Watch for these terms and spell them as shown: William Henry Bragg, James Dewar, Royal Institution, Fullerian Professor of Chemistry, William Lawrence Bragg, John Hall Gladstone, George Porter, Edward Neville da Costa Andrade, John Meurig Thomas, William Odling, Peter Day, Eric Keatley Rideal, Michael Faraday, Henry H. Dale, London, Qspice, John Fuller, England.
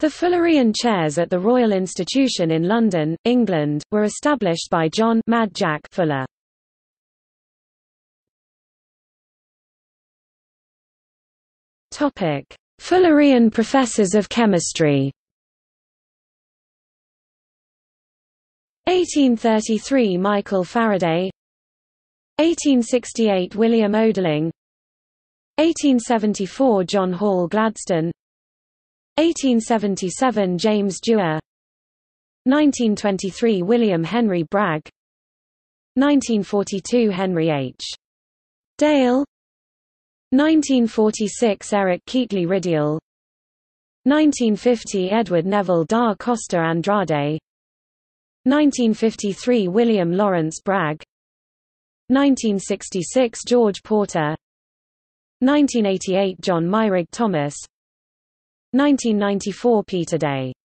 The Fullerian chairs at the Royal Institution in London, England, were established by John "Mad Jack" Fuller. Topic: Fullerian Professors of Chemistry. 1833 Michael Faraday, 1868 William Odling, 1874 John Hall Gladstone, 1877 James Dewar, 1923 William Henry Bragg, 1942 Henry H. Dale, 1946 Eric Keatley Rideal, 1950 Edward Neville da Costa Andrade, 1953 William Lawrence Bragg, 1966 George Porter, 1988 John Meurig Thomas, 1994 Peter Day.